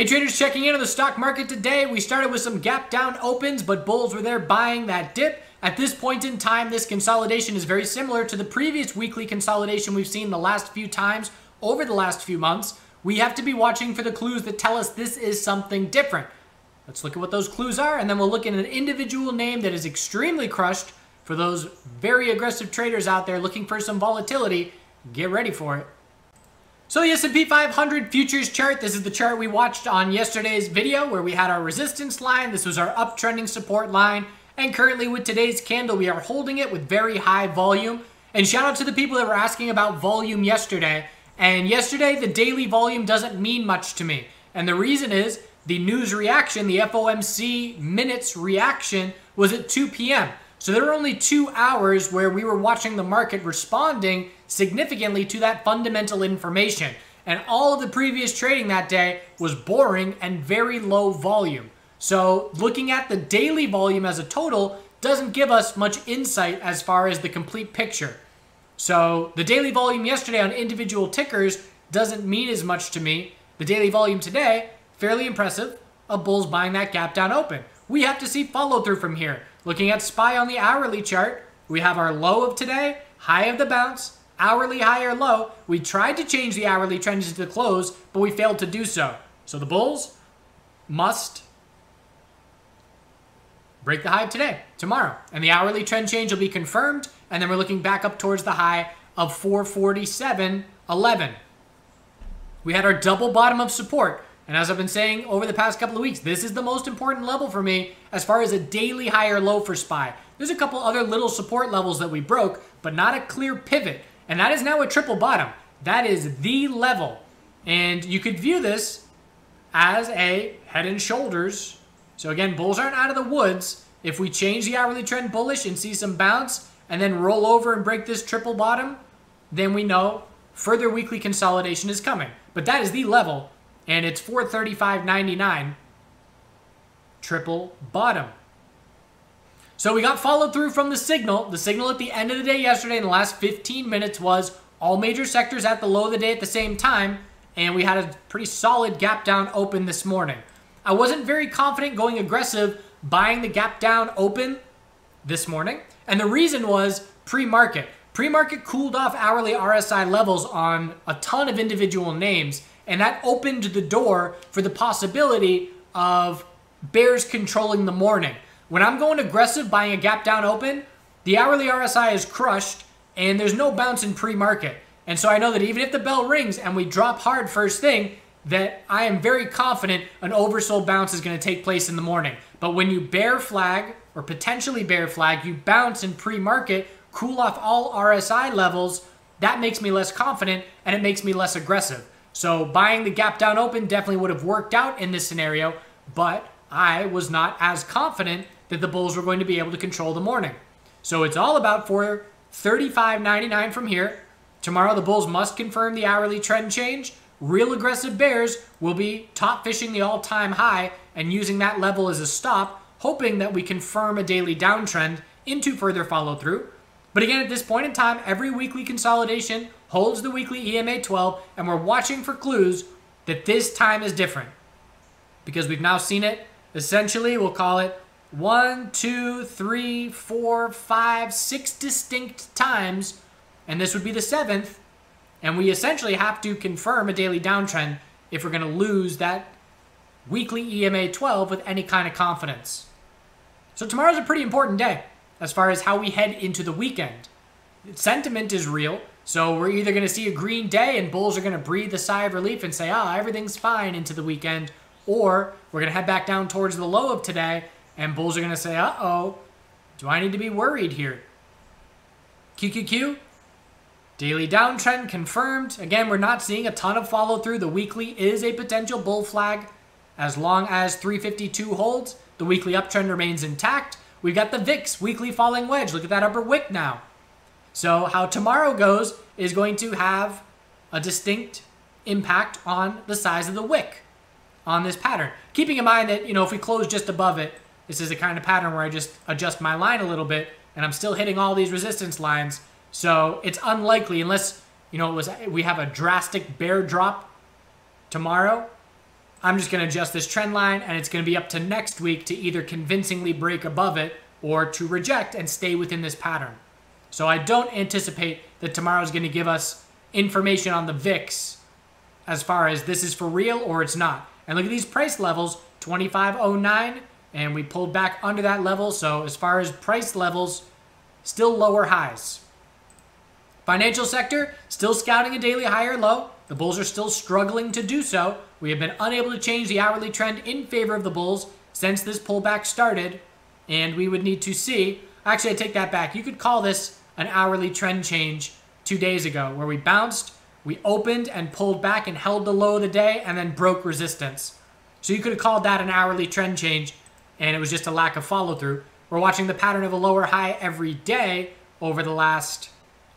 Hey traders, checking into the stock market today. We started with some gap down opens, but bulls were there buying that dip. At this point in time, this consolidation is very similar to the previous weekly consolidation we've seen the last few times over the last few months. We have to be watching for the clues that tell us this is something different. Let's look at what those clues are, and then we'll look at an individual name that is extremely crushed for those very aggressive traders out there looking for some volatility. Get ready for it. So the S&P 500 futures chart, this is the chart we watched on yesterday's video where we had our resistance line. This was our uptrending support line. And currently with today's candle, we are holding it with very high volume. And shout out to the people that were asking about volume yesterday. And yesterday, the daily volume doesn't mean much to me. And the reason is the news reaction, the FOMC minutes reaction was at 2 p.m. So there were only 2 hours where we were watching the market responding significantly to that fundamental information. And all of the previous trading that day was boring and very low volume. So looking at the daily volume as a total doesn't give us much insight as far as the complete picture. So the daily volume yesterday on individual tickers doesn't mean as much to me. The daily volume today, fairly impressive, of bulls buying that gap down open. We have to see follow through from here. Looking at SPY on the hourly chart, we have our low of today, high of the bounce, hourly high or low. We tried to change the hourly trend into the close, but we failed to do so. So the bulls must break the high today, tomorrow. And the hourly trend change will be confirmed. And then we're looking back up towards the high of 447.11. We had our double bottom of support. And as I've been saying over the past couple of weeks, this is the most important level for me as far as a daily high or low for SPY. There's a couple other little support levels that we broke, but not a clear pivot. And that is now a triple bottom. That is the level. And you could view this as a head and shoulders. So again, bulls aren't out of the woods. If we change the hourly trend bullish and see some bounce and then roll over and break this triple bottom, then we know further weekly consolidation is coming. But that is the level. And it's 435.99, triple bottom. So we got followed through from the signal. The signal at the end of the day yesterday in the last 15 minutes was all major sectors at the low of the day at the same time. And we had a pretty solid gap down open this morning. I wasn't very confident going aggressive buying the gap down open this morning. And the reason was pre-market. Pre-market cooled off hourly RSI levels on a ton of individual names. And that opened the door for the possibility of bears controlling the morning. When I'm going aggressive buying a gap down open, the hourly RSI is crushed and there's no bounce in pre-market. And so I know that even if the bell rings and we drop hard first thing, that I am very confident an oversold bounce is going to take place in the morning. But when you bear flag or potentially bear flag, you bounce in pre-market, cool off all RSI levels, that makes me less confident and it makes me less aggressive. So buying the gap down open definitely would have worked out in this scenario, but I was not as confident that the bulls were going to be able to control the morning. So it's all about 435.99 from here. Tomorrow the bulls must confirm the hourly trend change. Real aggressive bears will be top fishing the all-time high and using that level as a stop, hoping that we confirm a daily downtrend into further follow-through. But again, at this point in time, every weekly consolidation holds the weekly EMA 12, and we're watching for clues that this time is different. Because we've now seen it, essentially, we'll call it 6 distinct times, and this would be the 7th, and we essentially have to confirm a daily downtrend if we're going to lose that weekly EMA 12 with any kind of confidence. So tomorrow's a pretty important day as far as how we head into the weekend. Sentiment is real, so we're either going to see a green day and bulls are going to breathe a sigh of relief and say, ah, everything's fine into the weekend, or we're going to head back down towards the low of today and bulls are going to say, uh-oh, do I need to be worried here? QQQ, daily downtrend confirmed. Again, we're not seeing a ton of follow through. The weekly is a potential bull flag. As long as 352 holds, the weekly uptrend remains intact. We've got the VIX, weekly falling wedge. Look at that upper wick now. So how tomorrow goes is going to have a distinct impact on the size of the wick on this pattern. Keeping in mind that, you know, if we close just above it, this is the kind of pattern where I just adjust my line a little bit and I'm still hitting all these resistance lines. So it's unlikely unless, you know, we have a drastic bear drop tomorrow I'm just going to adjust this trend line, and it's going to be up to next week to either convincingly break above it or to reject and stay within this pattern. So I don't anticipate that tomorrow is going to give us information on the VIX as far as this is for real or it's not. And look at these price levels, 2509, and we pulled back under that level. So as far as price levels, still lower highs. Financial sector, still scouting a daily high or low. The bulls are still struggling to do so. We have been unable to change the hourly trend in favor of the bulls since this pullback started, and we would need to see. Actually, I take that back. You could call this an hourly trend change 2 days ago where we bounced, we opened and pulled back and held the low of the day and then broke resistance. So you could have called that an hourly trend change, and it was just a lack of follow through. We're watching the pattern of a lower high every day over the last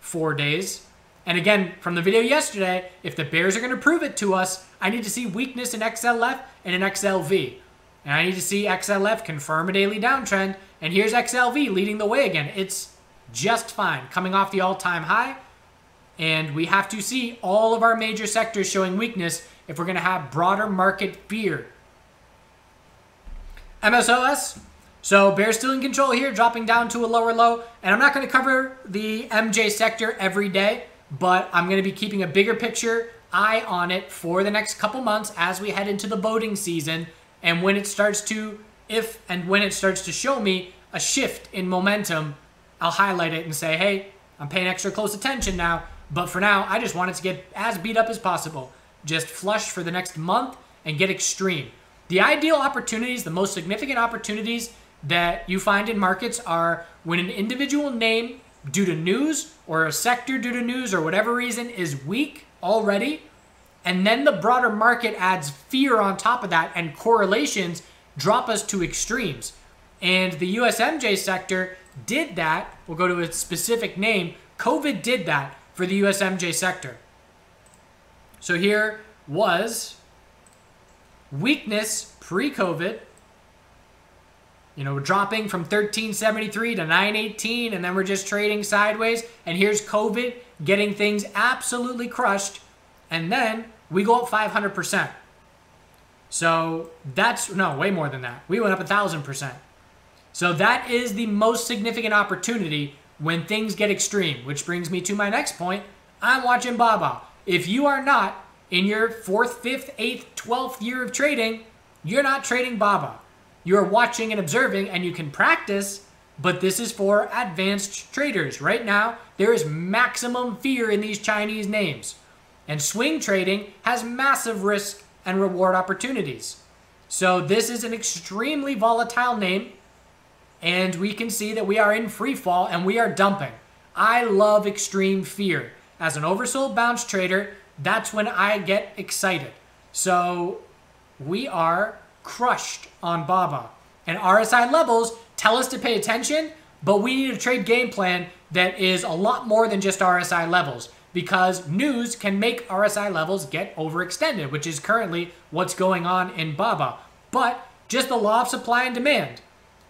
4 days. And again, from the video yesterday, if the bears are going to prove it to us, I need to see weakness in XLF and in XLV. And I need to see XLF confirm a daily downtrend. And here's XLV leading the way again. It's just fine, coming off the all-time high. And we have to see all of our major sectors showing weakness if we're going to have broader market fear. MSOS. So bears still in control here, dropping down to a lower low. And I'm not going to cover the MJ sector every day, but I'm going to be keeping a bigger picture eye on it for the next couple months as we head into the boating season, and when it starts to, if and when it starts to show me a shift in momentum, I'll highlight it and say, hey, I'm paying extra close attention now. But for now, I just want it to get as beat up as possible, just flush for the next month and get extreme. The ideal opportunities, the most significant opportunities that you find in markets are when an individual name due to news or a sector due to news or whatever reason is weak already, and then the broader market adds fear on top of that, and correlations drop us to extremes. And the USMJ sector did that. We'll go to a specific name. COVID did that for the USMJ sector. So here was weakness pre-COVID, you know, dropping from 1373 to 918, and then we're just trading sideways. And here's COVID getting things absolutely crushed, and then we go up 500%. So that's, no, way more than that. We went up 1,000%. So that is the most significant opportunity when things get extreme, which brings me to my next point. I'm watching BABA. If you are not in your 4th, 5th, 8th, 12th year of trading, you're not trading BABA. You're watching and observing, and you can practice, but this is for advanced traders. Right now, there is maximum fear in these Chinese names, and swing trading has massive risk and reward opportunities. So this is an extremely volatile name, and we can see that we are in free fall and we are dumping. I love extreme fear. As an oversold bounce trader, that's when I get excited. So we are crushed on BABA, and RSI levels tell us to pay attention, but we need a trade game plan that is a lot more than just RSI levels, because news can make RSI levels get overextended, which is currently what's going on in BABA. But just the law of supply and demand,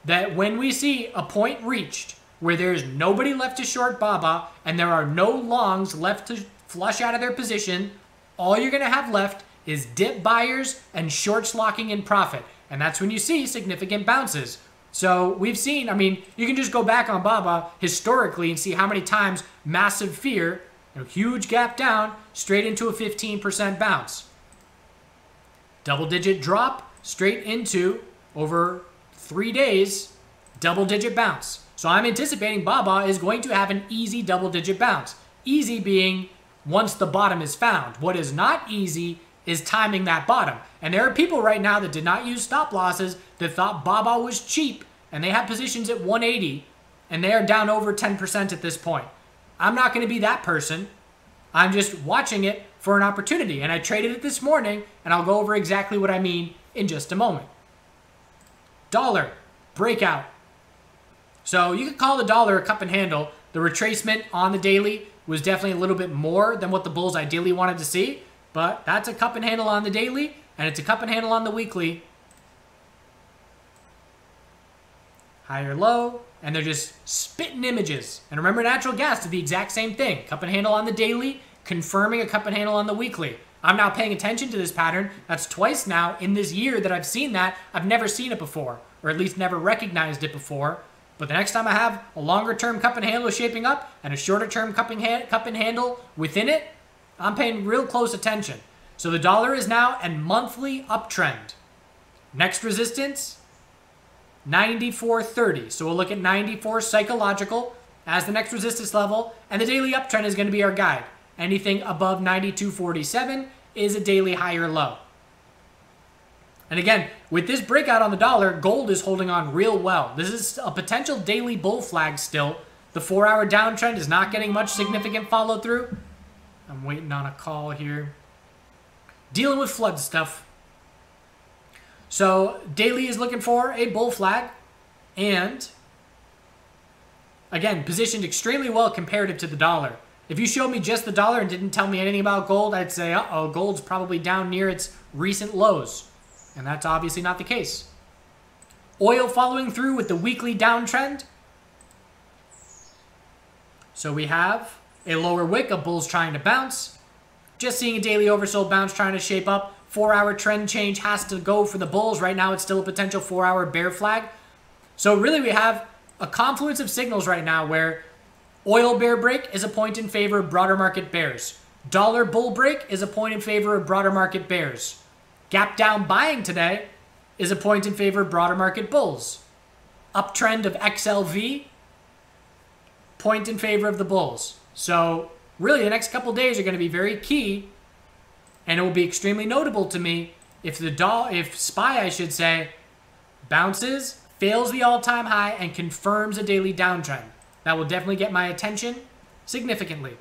that when we see a point reached where there's nobody left to short BABA and there are no longs left to flush out of their position, all you're going to have left is dip buyers and shorts locking in profit. And that's when you see significant bounces. So we've seen, I mean, you can just go back on BABA historically and see how many times massive fear, a huge gap down, straight into a 15% bounce. Double-digit drop, straight into, over 3 days, double-digit bounce. So I'm anticipating BABA is going to have an easy double-digit bounce. Easy being once the bottom is found. What is not easy is timing that bottom. And there are people right now that did not use stop losses that thought BABA was cheap, and they had positions at 180, and they are down over 10% at this point. I'm not going to be that person. I'm just watching it for an opportunity, and I traded it this morning, and I'll go over exactly what I mean in just a moment. Dollar breakout. So you could call the dollar a cup and handle. The retracement on the daily was definitely a little bit more than what the bulls ideally wanted to see. But that's a cup and handle on the daily, and it's a cup and handle on the weekly. High or low, and they're just spitting images. And remember, natural gas did the exact same thing. Cup and handle on the daily, confirming a cup and handle on the weekly. I'm now paying attention to this pattern. That's twice now in this year that I've seen that. I've never seen it before, or at least never recognized it before. But the next time I have a longer-term cup and handle shaping up and a shorter-term cup and handle within it, I'm paying real close attention. So the dollar is now a monthly uptrend. Next resistance, 94.30. So we'll look at 94 psychological as the next resistance level, and the daily uptrend is going to be our guide. Anything above 92.47 is a daily high or low. And again, with this breakout on the dollar, gold is holding on real well. This is a potential daily bull flag still. The 4-hour downtrend is not getting much significant follow through. I'm waiting on a call here. Dealing with flood stuff. So daily is looking for a bull flag, and again, positioned extremely well comparative to the dollar. If you showed me just the dollar and didn't tell me anything about gold, I'd say, uh-oh, gold's probably down near its recent lows. And that's obviously not the case. Oil following through with the weekly downtrend. So we have a lower wick of bulls trying to bounce. Just seeing a daily oversold bounce trying to shape up. 4-hour trend change has to go for the bulls. Right now, it's still a potential 4-hour bear flag. So really, we have a confluence of signals right now where oil bear break is a point in favor of broader market bears. Dollar bull break is a point in favor of broader market bears. Gap down buying today is a point in favor of broader market bulls. Uptrend of XLV, point in favor of the bulls. So really the next couple days are going to be very key, and it will be extremely notable to me if SPY, I should say, bounces, fails the all-time high, and confirms a daily downtrend. That will definitely get my attention significantly.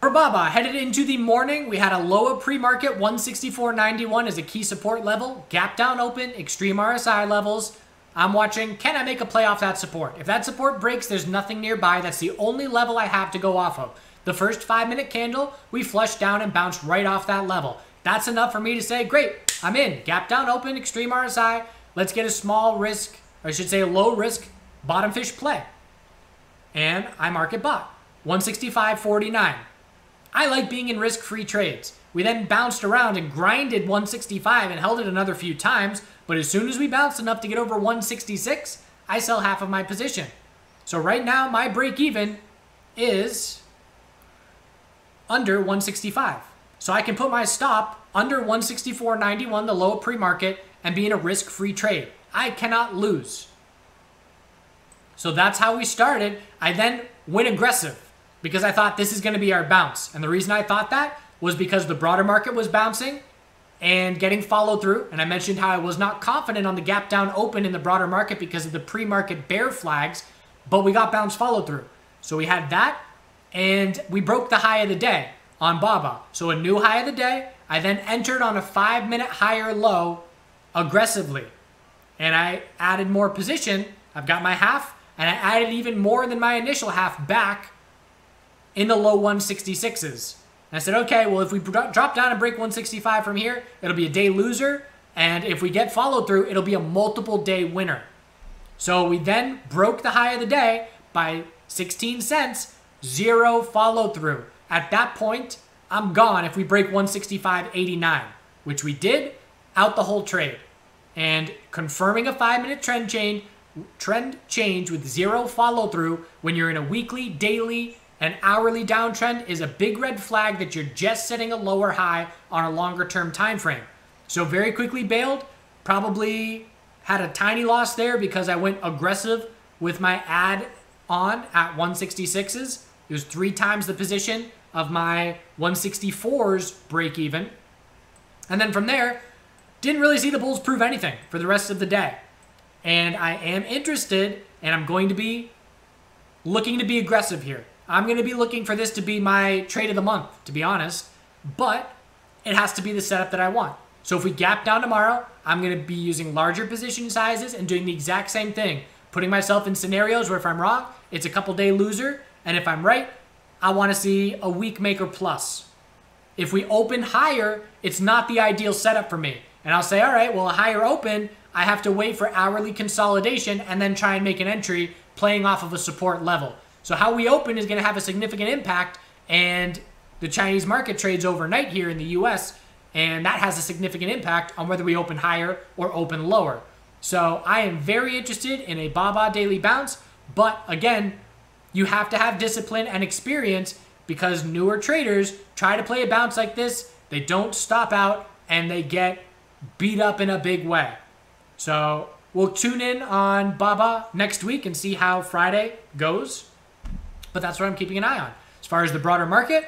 For BABA, headed into the morning, we had a low of pre-market, 164.91 as a key support level, gap down open, extreme RSI levels. I'm watching, can I make a play off that support? If that support breaks, there's nothing nearby. That's the only level I have to go off of. The first 5-minute candle, we flushed down and bounced right off that level. That's enough for me to say, great, I'm in. Gap down open, extreme RSI. Let's get a small risk, or I should say a low risk, bottom fish play. And I market bought, 165.49. I like being in risk-free trades. We then bounced around and grinded 165 and held it another few times, but as soon as we bounced enough to get over 166, I sell half of my position. So right now, my break-even is under 165. So I can put my stop under 164.91, the low pre-market, and be in a risk-free trade. I cannot lose. So that's how we started. I then went aggressive because I thought this is going to be our bounce. And the reason I thought that was because the broader market was bouncing and getting followed through. And I mentioned how I was not confident on the gap down open in the broader market because of the pre-market bear flags, but we got bounce followed through. So we had that, and we broke the high of the day on BABA. So a new high of the day. I then entered on a 5-minute higher low aggressively, and I added more position. I've got my half, and I added even more than my initial half back in the low 166s. And I said, okay, well, if we drop down and break 165 from here, it'll be a day loser. And if we get followed through, it'll be a multiple day winner. So we then broke the high of the day by 16 cents, zero follow through. At that point, I'm gone if we break 165.89, which we did, out the whole trade. And confirming a 5-minute trend change with zero follow through when you're in a weekly, daily, and hourly downtrend is a big red flag that you're just setting a lower high on a longer term time frame. So very quickly bailed, probably had a tiny loss there because I went aggressive with my add on at 166s. It was 3 times the position of my 164s break even. And then from there, didn't really see the bulls prove anything for the rest of the day. And I am interested, and I'm going to be looking to be aggressive here. I'm going to be looking for this to be my trade of the month, to be honest, but it has to be the setup that I want. So if we gap down tomorrow, I'm going to be using larger position sizes and doing the exact same thing, putting myself in scenarios where if I'm wrong, it's a couple day loser, and if I'm right, I want to see a week maker plus. If we open higher, it's not the ideal setup for me. And I'll say, all right, well, a higher open, I have to wait for hourly consolidation and then try and make an entry playing off of a support level. So how we open is going to have a significant impact, and the Chinese market trades overnight here in the US, and that has a significant impact on whether we open higher or open lower. So I am very interested in a BABA daily bounce, but again, you have to have discipline and experience, because newer traders try to play a bounce like this, they don't stop out, and they get beat up in a big way. So we'll tune in on BABA next week and see how Friday goes. But that's what I'm keeping an eye on. As far as the broader market,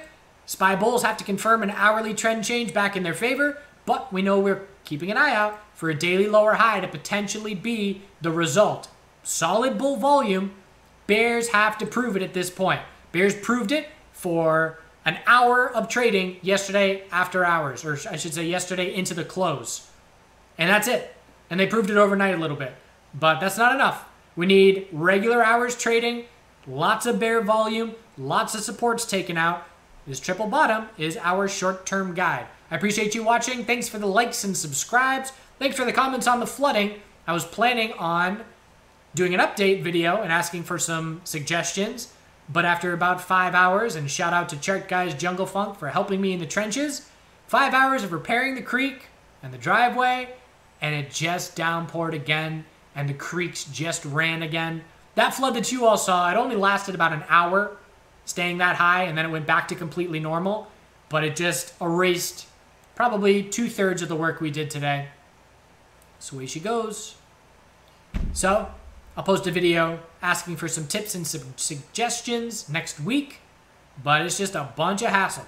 SPY bulls have to confirm an hourly trend change back in their favor, but we know we're keeping an eye out for a daily lower high to potentially be the result. Solid bull volume, bears have to prove it at this point. Bears proved it for an hour of trading yesterday after hours, or I should say yesterday into the close. And that's it. And they proved it overnight a little bit, but that's not enough. We need regular hours trading, lots of bear volume, lots of supports taken out. This triple bottom is our short-term guide. I appreciate you watching. Thanks for the likes and subscribes. Thanks for the comments on the flooding. I was planning on doing an update video and asking for some suggestions, but after about 5 hours, and shout out to Chart Guys Jungle Funk for helping me in the trenches, 5 hours of repairing the creek and the driveway, and it just downpoured again, and the creeks just ran again. That flood that you all saw, it only lasted about an hour, staying that high, and then it went back to completely normal, but it just erased probably 2/3 of the work we did today. That's the way she goes. So I'll post a video asking for some tips and some suggestions next week, but it's just a bunch of hassle.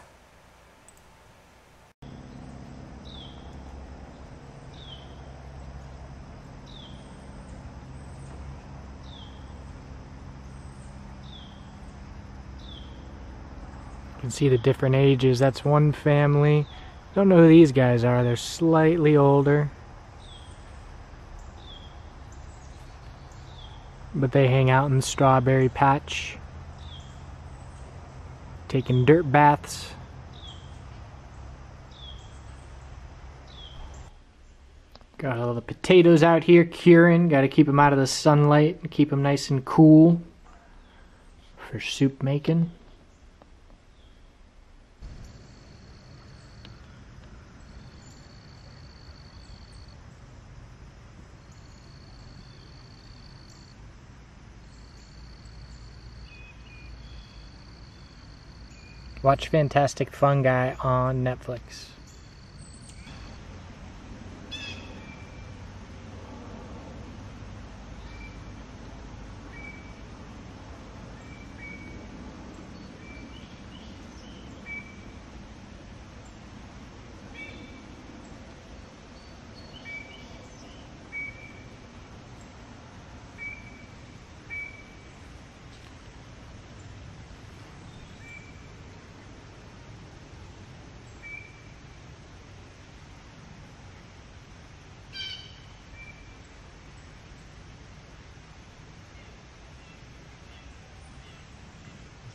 You can see the different ages. That's one family. Don't know who these guys are. They're slightly older, but they hang out in the strawberry patch, taking dirt baths. Got all the potatoes out here curing. Got to keep them out of the sunlight and keep them nice and cool for soup making. Watch Fantastic Fungi on Netflix.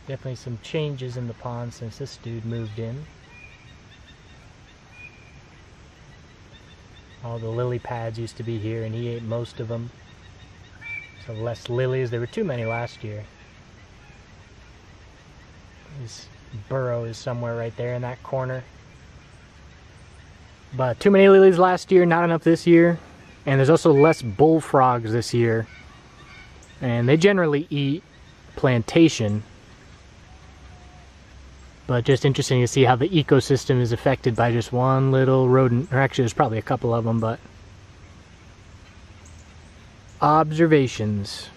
Definitely some changes in the pond since this dude moved in. All the lily pads used to be here and he ate most of them. So less lilies. There were too many last year. His burrow is somewhere right there in that corner. But too many lilies last year, not enough this year. And there's also less bullfrogs this year. And they generally eat plantation. But just interesting to see how the ecosystem is affected by just one little rodent. Or actually, there's probably a couple of them, but observations.